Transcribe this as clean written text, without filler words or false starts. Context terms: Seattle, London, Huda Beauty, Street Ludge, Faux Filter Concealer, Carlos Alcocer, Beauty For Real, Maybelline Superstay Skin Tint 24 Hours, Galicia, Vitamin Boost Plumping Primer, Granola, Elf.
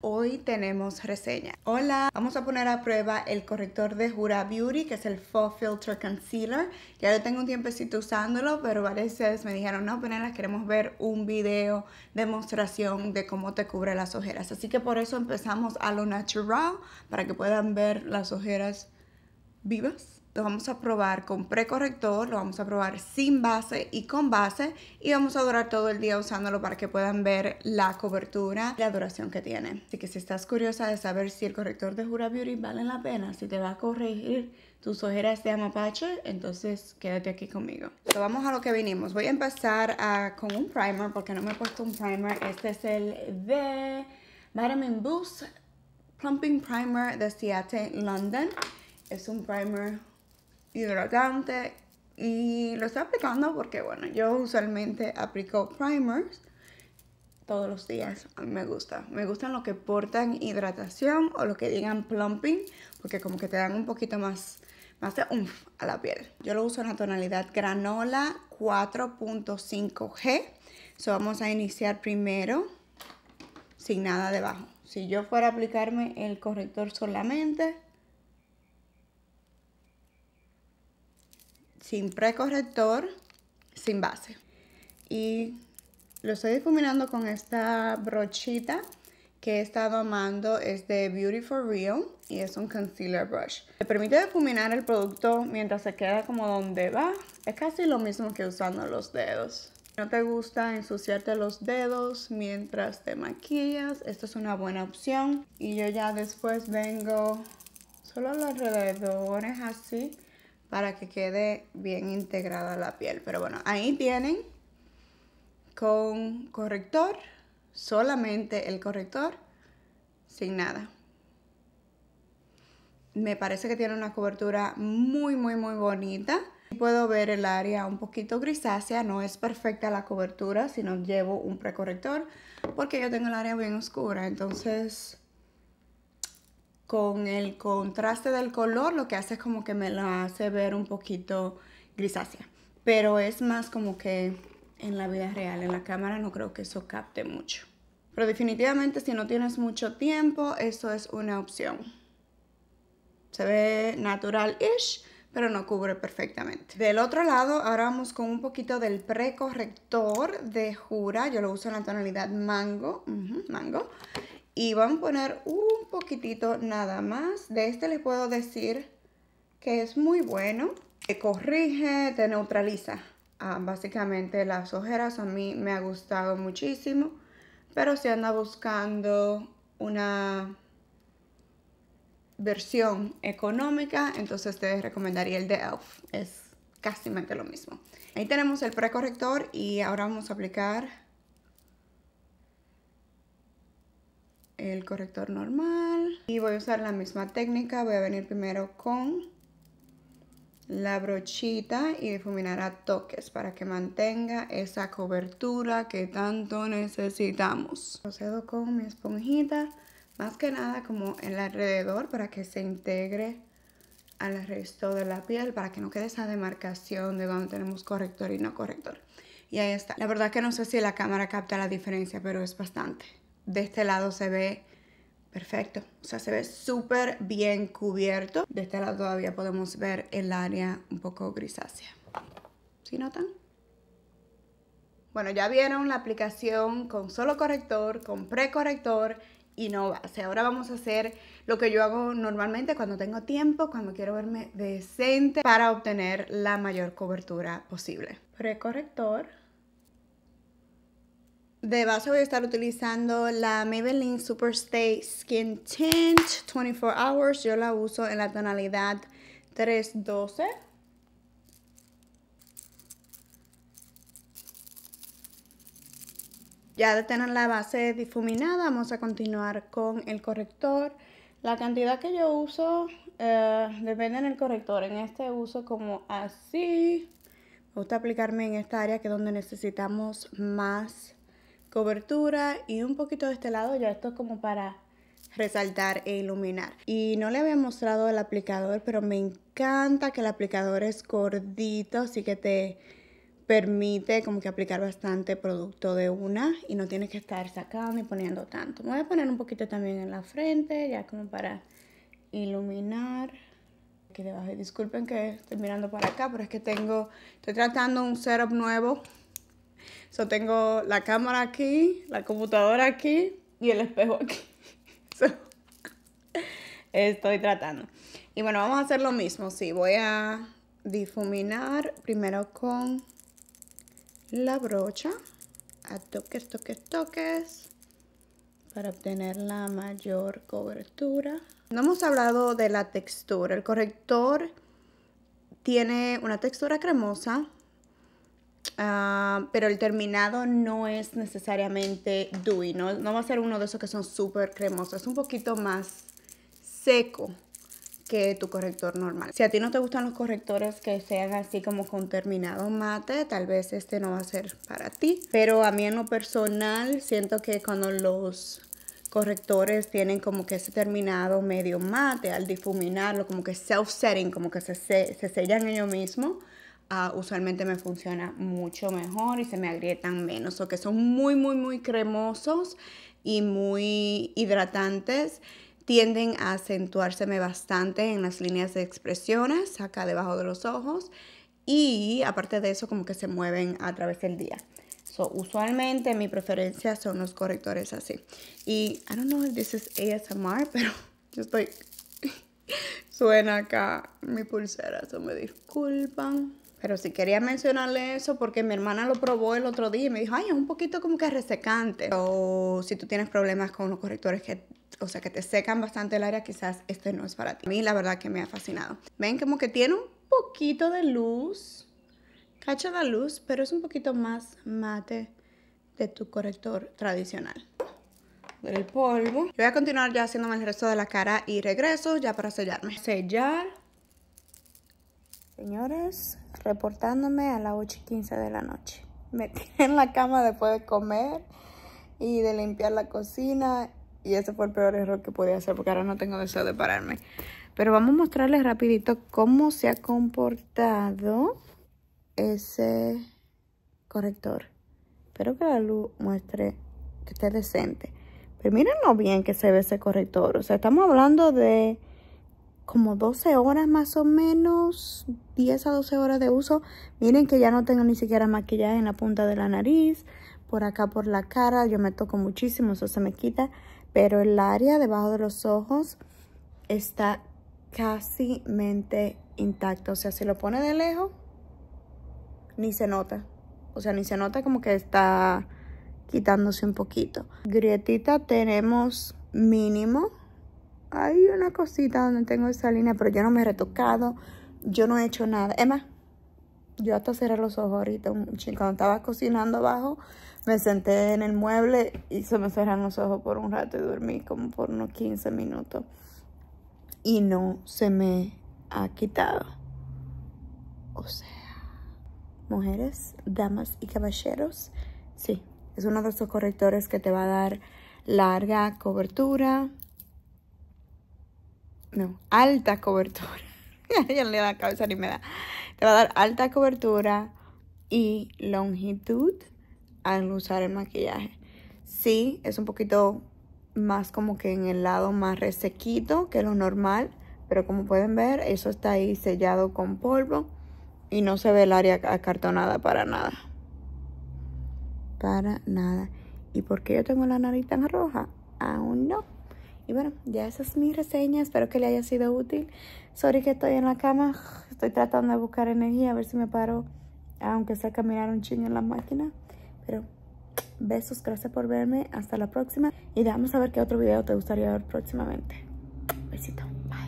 Hoy tenemos reseña. Hola, vamos a poner a prueba el corrector de Huda Beauty, que es el Faux Filter Concealer. Ya lo tengo un tiempecito usándolo, pero varias veces me dijeron, no, pero las queremos ver un video demostración de cómo te cubre las ojeras. Así que por eso empezamos a lo natural, para que puedan ver las ojeras vivas. Lo vamos a probar con precorrector, lo vamos a probar sin base y con base, y vamos a durar todo el día usándolo para que puedan ver la cobertura y la duración que tiene. Así que si estás curiosa de saber si el corrector de Huda Beauty vale la pena, si te va a corregir tus ojeras de mapache, entonces quédate aquí conmigo. Entonces, vamos a lo que vinimos. Voy a empezar con un primer, porque no me he puesto un primer. Este es el de Vitamin Boost Plumping Primer de Seattle, London. Es un primer hidratante y lo estoy aplicando porque, bueno, yo usualmente aplico primers todos los días. A mí me gusta. Me gustan los que portan hidratación o los que digan plumping, porque como que te dan un poquito más de umf a la piel. Yo lo uso en la tonalidad granola 4.5G. So vamos a iniciar primero sin nada debajo. Si yo fuera a aplicarme el corrector solamente, sin precorrector, sin base. Y lo estoy difuminando con esta brochita que he estado amando. Es de Beauty For Real y es un concealer brush. Te permite difuminar el producto mientras se queda como donde va. Es casi lo mismo que usando los dedos. Si no te gusta ensuciarte los dedos mientras te maquillas, esta es una buena opción. Y yo ya después vengo solo a los alrededores así, para que quede bien integrada la piel. Pero bueno, ahí tienen con corrector, solamente el corrector, sin nada. Me parece que tiene una cobertura muy, muy, muy bonita. Puedo ver el área un poquito grisácea, no es perfecta la cobertura si no llevo un precorrector, porque yo tengo el área bien oscura, entonces con el contraste del color lo que hace es como que me la hace ver un poquito grisácea. Pero es más como que en la vida real, en la cámara no creo que eso capte mucho. Pero definitivamente si no tienes mucho tiempo, eso es una opción. Se ve natural-ish, pero no cubre perfectamente. Del otro lado, ahora vamos con un poquito del precorrector de Huda. Yo lo uso en la tonalidad mango. Mango. Y vamos a poner un poquitito nada más. De este les puedo decir que es muy bueno. Te corrige, te neutraliza. Básicamente las ojeras, a mí me ha gustado muchísimo. Pero si anda buscando una versión económica, entonces te recomendaría el de Elf. Es casi lo mismo. Ahí tenemos el precorrector y ahora vamos a aplicar el corrector normal y voy a usar la misma técnica. Voy a venir primero con la brochita y difuminar a toques para que mantenga esa cobertura que tanto necesitamos. Procedo con mi esponjita, más que nada como el alrededor, para que se integre al resto de la piel, para que no quede esa demarcación de donde tenemos corrector y no corrector. Y ahí está. La verdad que no sé si la cámara capta la diferencia, pero es bastante. De este lado se ve perfecto, o sea, se ve súper bien cubierto. De este lado todavía podemos ver el área un poco grisácea. ¿Sí notan? Bueno, ya vieron la aplicación con solo corrector, con precorrector y no base. Ahora vamos a hacer lo que yo hago normalmente cuando tengo tiempo, cuando quiero verme decente, para obtener la mayor cobertura posible. Precorrector. De base voy a estar utilizando la Maybelline Superstay Skin Tint 24 Hours. Yo la uso en la tonalidad 312. Ya de tener la base difuminada, vamos a continuar con el corrector. La cantidad que yo uso depende del corrector. En este uso como así. Me gusta aplicarme en esta área que es donde necesitamos más cobertura, y un poquito de este lado. Ya esto es como para resaltar e iluminar. Y no le había mostrado el aplicador, pero me encanta que el aplicador es gordito, así que te permite como que aplicar bastante producto de una y no tienes que estar sacando y poniendo tanto. Me voy a poner un poquito también en la frente, ya como para iluminar aquí debajo. Disculpen que estoy mirando para acá, pero es que estoy tratando un setup nuevo. So, tengo la cámara aquí, la computadora aquí y el espejo aquí. So, estoy tratando. Y bueno, vamos a hacer lo mismo. Sí, voy a difuminar primero con la brocha. A toques, toques, toques. Para obtener la mayor cobertura. No hemos hablado de la textura. El corrector tiene una textura cremosa. Pero el terminado no es necesariamente dewy, no va a ser uno de esos que son súper cremosos. Es un poquito más seco que tu corrector normal. Si a ti no te gustan los correctores que sean así como con terminado mate, tal vez este no va a ser para ti. Pero a mí en lo personal siento que cuando los correctores tienen como que ese terminado medio mate, al difuminarlo, como que self-setting, como que se sellan ellos mismos, usualmente me funciona mucho mejor y se me agrietan menos, o que son muy muy muy cremosos y muy hidratantes. Tienden a acentuárseme bastante en las líneas de expresiones acá debajo de los ojos, y aparte de eso como que se mueven a través del día. So, usualmente mi preferencia son los correctores así. Y I don't know if this is ASMR, pero yo estoy suena acá mi pulsera, so me disculpan. Pero sí quería mencionarle eso porque mi hermana lo probó el otro día y me dijo, ay, es un poquito como que resecante. O si tú tienes problemas con los correctores que, o sea, que te secan bastante el área, quizás este no es para ti. A mí la verdad que me ha fascinado. Ven como que tiene un poquito de luz, cacha la luz, pero es un poquito más mate de tu corrector tradicional. Del polvo. Yo voy a continuar ya haciéndome el resto de la cara y regreso ya para sellarme. Sellar. Señores, reportándome a las 8:15 de la noche. Me tiré en la cama después de comer y de limpiar la cocina. Y ese fue el peor error que podía hacer porque ahora no tengo deseo de pararme. Pero vamos a mostrarles rapidito cómo se ha comportado ese corrector. Espero que la luz muestre que esté decente. Pero miren lo bien que se ve ese corrector. O sea, estamos hablando de como 12 horas más o menos, 10 a 12 horas de uso. Miren que ya no tengo ni siquiera maquillaje en la punta de la nariz. Por acá, por la cara, yo me toco muchísimo, eso se me quita. Pero el área debajo de los ojos está casi intacta. O sea, si lo pone de lejos, ni se nota. O sea, ni se nota como que está quitándose un poquito. Grietita tenemos mínimo. Hay una cosita donde tengo esa línea, pero yo no me he retocado. Yo no he hecho nada. Es más, yo hasta cerré los ojos ahorita. Cuando estaba cocinando abajo, me senté en el mueble y se me cerraron los ojos por un rato y dormí como por unos 15 minutos. Y no se me ha quitado. O sea, mujeres, damas y caballeros, sí. Es uno de estos correctores que te va a dar larga cobertura. No, alta cobertura. Ya le da la cabeza ni me da. Te va a dar alta cobertura y longitud al usar el maquillaje. Sí, es un poquito más como que en el lado más resequito que lo normal. Pero como pueden ver, eso está ahí sellado con polvo. Y no se ve el área acartonada para nada. Para nada. ¿Y por qué yo tengo la nariz tan roja? Aún no. Y bueno, ya esa es mi reseña. Espero que le haya sido útil. Sorry que estoy en la cama. Estoy tratando de buscar energía. A ver si me paro, aunque sea caminar un chingo en la máquina. Pero besos. Gracias por verme. Hasta la próxima. Y déjame saber qué otro video te gustaría ver próximamente. Besito. Bye.